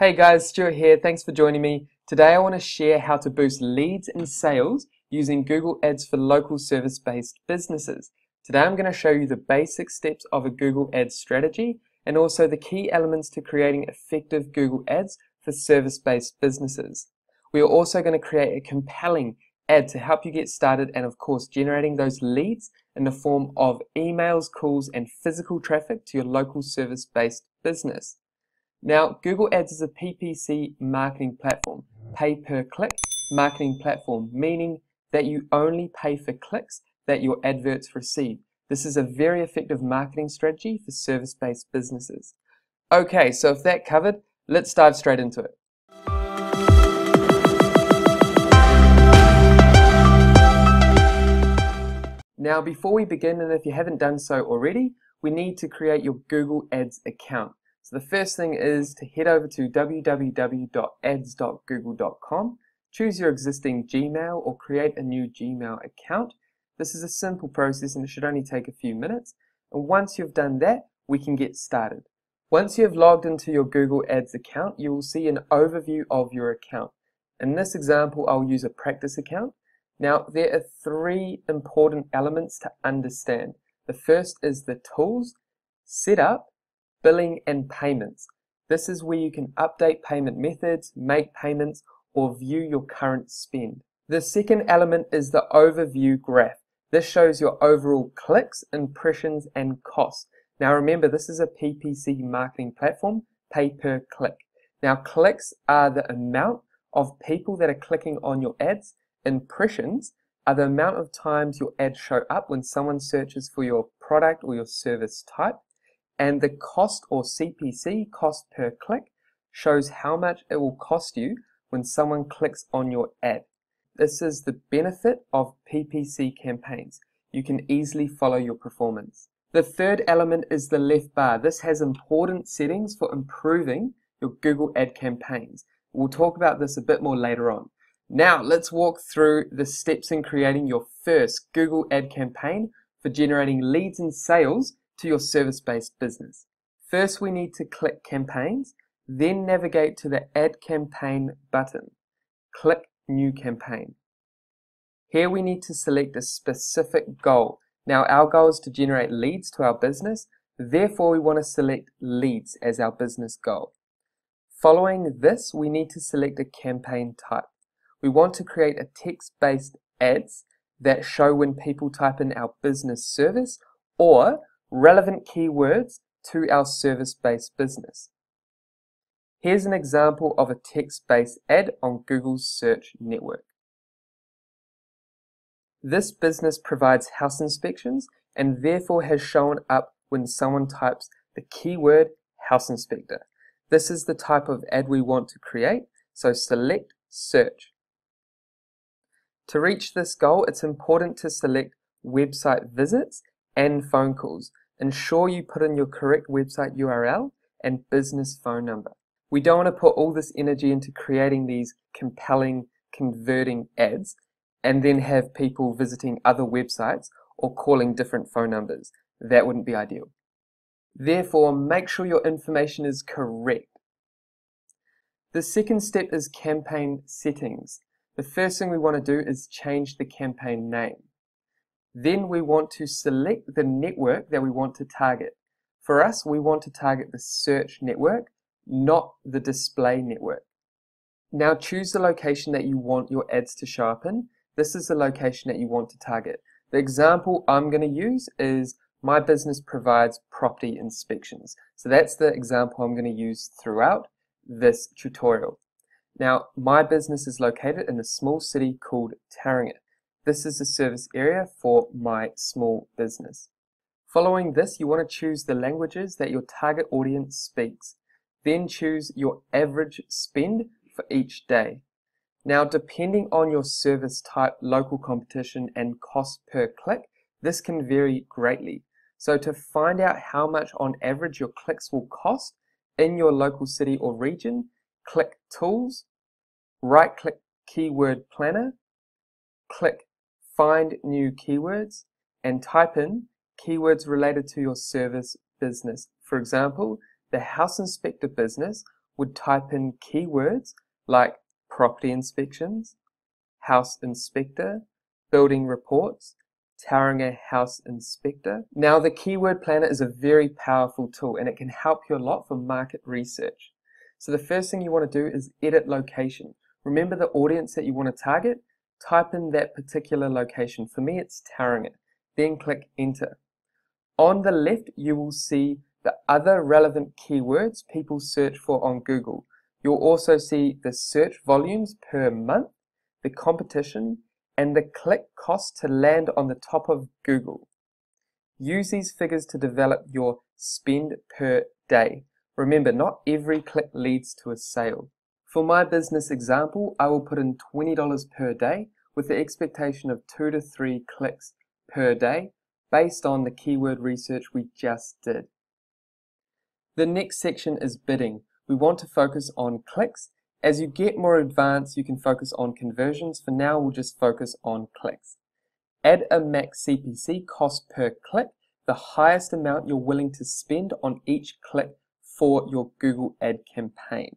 Hey guys, Stuart here, thanks for joining me. Today I want to share how to boost leads and sales using Google Ads for local service-based businesses. Today I'm going to show you the basic steps of a Google Ads strategy and also the key elements to creating effective Google Ads for service-based businesses. We are also going to create a compelling ad to help you get started and of course generating those leads in the form of emails, calls and physical traffic to your local service-based business. Now, Google Ads is a PPC marketing platform, pay-per-click marketing platform, meaning that you only pay for clicks that your adverts receive. This is a very effective marketing strategy for service-based businesses. Okay, so if that covered, let's dive straight into it. Now, before we begin, and if you haven't done so already, we need to create your Google Ads account. So the first thing is to head over to www.ads.google.com, choose your existing Gmail or create a new Gmail account. This is a simple process and it should only take a few minutes. And once you've done that, we can get started. Once you've logged into your Google Ads account, you will see an overview of your account. In this example, I'll use a practice account. Now, there are three important elements to understand. The first is the tools, setup, billing and payments. This is where you can update payment methods, make payments, or view your current spend. The second element is the overview graph. This shows your overall clicks, impressions, and costs. Now remember, this is a PPC marketing platform, pay per click. Now clicks are the amount of people that are clicking on your ads. Impressions are the amount of times your ads show up when someone searches for your product or your service type. And the cost or CPC, cost per click, shows how much it will cost you when someone clicks on your ad. This is the benefit of PPC campaigns. You can easily follow your performance. The third element is the left bar. This has important settings for improving your Google ad campaigns. We'll talk about this a bit more later on. Now let's walk through the steps in creating your first Google ad campaign for generating leads and sales to your service-based business. First, we need to click campaigns, then navigate to the Add Campaign button. Click New Campaign. Here we need to select a specific goal. Now, our goal is to generate leads to our business, therefore we want to select leads as our business goal. Following this, we need to select a campaign type. We want to create a text-based ads that show when people type in our business service or relevant keywords to our service-based business. Here's an example of a text-based ad on Google's search network. This business provides house inspections and therefore has shown up when someone types the keyword house inspector. This is the type of ad we want to create, so select search. To reach this goal, it's important to select website visits and phone calls. Ensure you put in your correct website URL and business phone number. We don't want to put all this energy into creating these compelling, converting ads and then have people visiting other websites or calling different phone numbers. That wouldn't be ideal. Therefore, make sure your information is correct. The second step is campaign settings. The first thing we want to do is change the campaign name. Then we want to select the network that we want to target. For us, we want to target the search network, not the display network. Now choose the location that you want your ads to show up in. This is the location that you want to target. The example I'm going to use is my business provides property inspections. So that's the example I'm going to use throughout this tutorial. Now my business is located in a small city called Tauranga. This is the service area for my small business. Following this, you want to choose the languages that your target audience speaks. Then choose your average spend for each day. Now, depending on your service type, local competition, and cost per click, this can vary greatly. So to find out how much on average your clicks will cost in your local city or region, click Tools, right-click Keyword Planner, click Find New Keywords and type in keywords related to your service business. For example, the house inspector business would type in keywords like property inspections, house inspector, building reports, Tauranga house inspector. Now the keyword planner is a very powerful tool and it can help you a lot for market research. So the first thing you want to do is edit location. Remember the audience that you want to target, type in that particular location. For me it's Tauranga. Then click enter. On the left you will see the other relevant keywords people search for on Google. You'll also see the search volumes per month, the competition, and the click cost to land on the top of Google. Use these figures to develop your spend per day. Remember, not every click leads to a sale. For my business example, I will put in $20 per day with the expectation of 2 to 3 clicks per day based on the keyword research we just did. The next section is bidding. We want to focus on clicks. As you get more advanced, you can focus on conversions. For now, we'll just focus on clicks. Add a max CPC, cost per click, the highest amount you're willing to spend on each click for your Google ad campaign.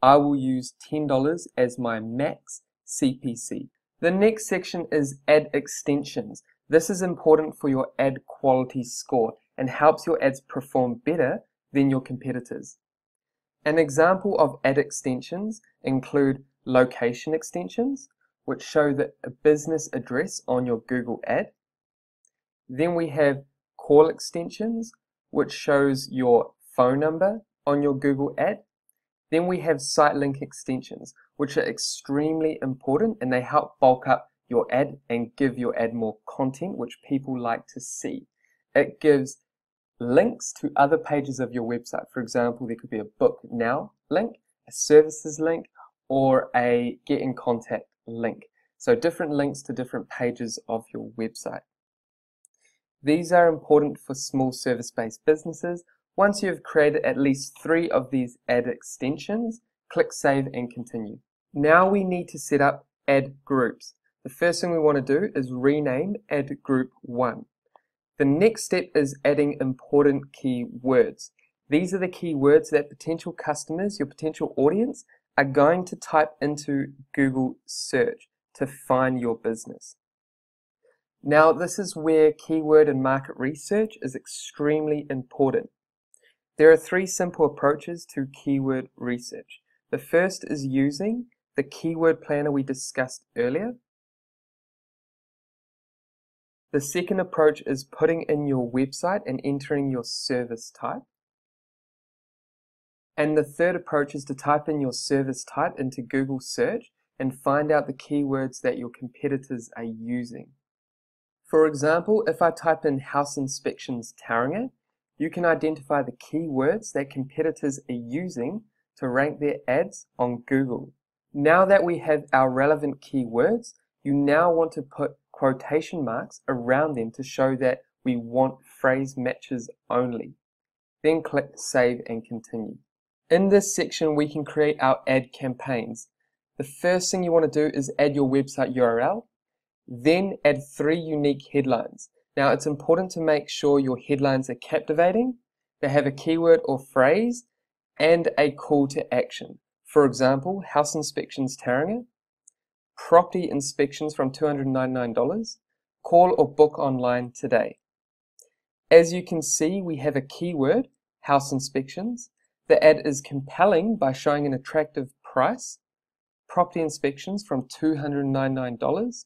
I will use $10 as my max CPC. The next section is ad extensions. This is important for your ad quality score and helps your ads perform better than your competitors. An example of ad extensions include location extensions, which show the business address on your Google ad. Then we have call extensions, which shows your phone number on your Google ad. Then we have site link extensions, which are extremely important and they help bulk up your ad and give your ad more content, which people like to see. It gives links to other pages of your website. For example, there could be a book now link, a services link, or a get in contact link. So different links to different pages of your website. These are important for small service-based businesses. Once you've created at least 3 of these ad extensions, click save and continue. Now we need to set up ad groups. The first thing we want to do is rename ad group 1. The next step is adding important keywords. These are the keywords that potential customers, your potential audience, are going to type into Google search to find your business. Now this is where keyword and market research is extremely important. There are 3 simple approaches to keyword research. The first is using the keyword planner we discussed earlier. The second approach is putting in your website and entering your service type. And the third approach is to type in your service type into Google search and find out the keywords that your competitors are using. For example, if I type in house inspections Tauranga, you can identify the keywords that competitors are using to rank their ads on Google. Now that we have our relevant keywords, you now want to put quotation marks around them to show that we want phrase matches only. Then click save and continue. In this section we can create our ad campaigns. The first thing you want to do is add your website URL, then add 3 unique headlines. Now it's important to make sure your headlines are captivating, they have a keyword or phrase, and a call to action. For example, house inspections Tauranga, property inspections from $299, call or book online today. As you can see, we have a keyword, house inspections. The ad is compelling by showing an attractive price, property inspections from $299,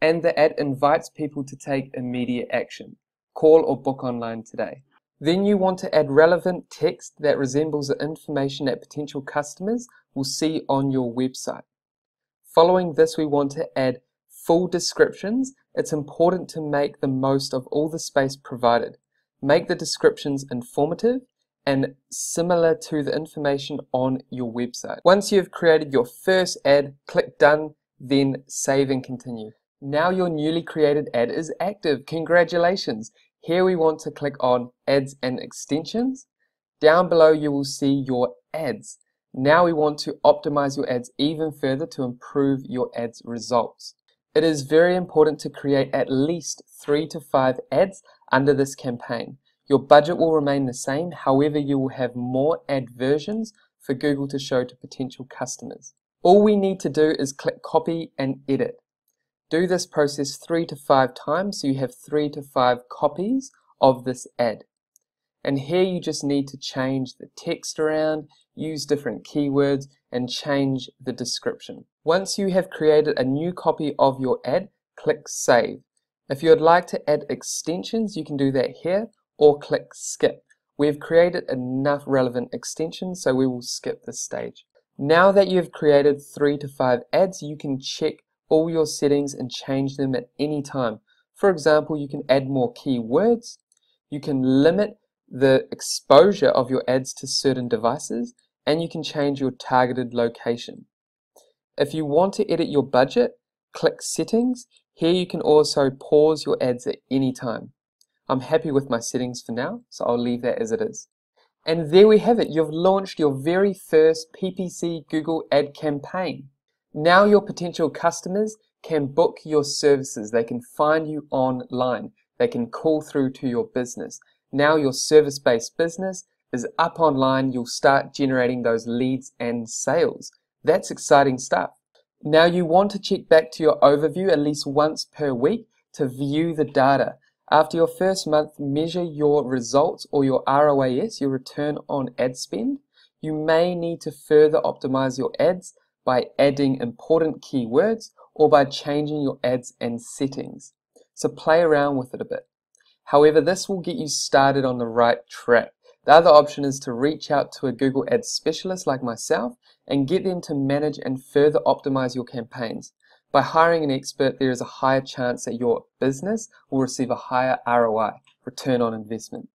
and the ad invites people to take immediate action, call or book online today. Then you want to add relevant text that resembles the information that potential customers will see on your website. Following this, we want to add full descriptions. It's important to make the most of all the space provided. Make the descriptions informative and similar to the information on your website. Once you've created your first ad, click done, then save and continue. Now your newly created ad is active. Congratulations! Here we want to click on Ads and Extensions. Down below you will see your ads. Now we want to optimize your ads even further to improve your ads results. It is very important to create at least 3 to 5 ads under this campaign. Your budget will remain the same, however you will have more ad versions for Google to show to potential customers. All we need to do is click copy and edit. Do this process 3 to 5 times, so you have 3 to 5 copies of this ad. And here you just need to change the text around, use different keywords, and change the description. Once you have created a new copy of your ad, click Save. If you would like to add extensions, you can do that here, or click Skip. We've created enough relevant extensions, so we will skip this stage. Now that you've created 3 to 5 ads, you can check all your settings and change them at any time. For example, you can add more keywords, you can limit the exposure of your ads to certain devices, and you can change your targeted location. If you want to edit your budget, click Settings. Here you can also pause your ads at any time. I'm happy with my settings for now, so I'll leave that as it is. And there we have it. You've launched your very first PPC Google ad campaign. Now your potential customers can book your services. They can find you online. They can call through to your business. Now your service-based business is up online. You'll start generating those leads and sales. That's exciting stuff. Now you want to check back to your overview at least once per week to view the data. After your first month, measure your results or your ROAS, your return on ad spend. You may need to further optimize your ads by adding important keywords or by changing your ads and settings. So play around with it a bit. However, this will get you started on the right track. The other option is to reach out to a Google Ads specialist like myself and get them to manage and further optimize your campaigns. By hiring an expert, there is a higher chance that your business will receive a higher ROI, return on investment.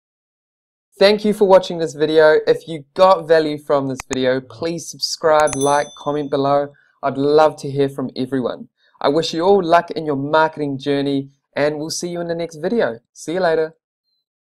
Thank you for watching this video. If you got value from this video, please subscribe, like, comment below. I'd love to hear from everyone. I wish you all luck in your marketing journey, and we'll see you in the next video. See you later.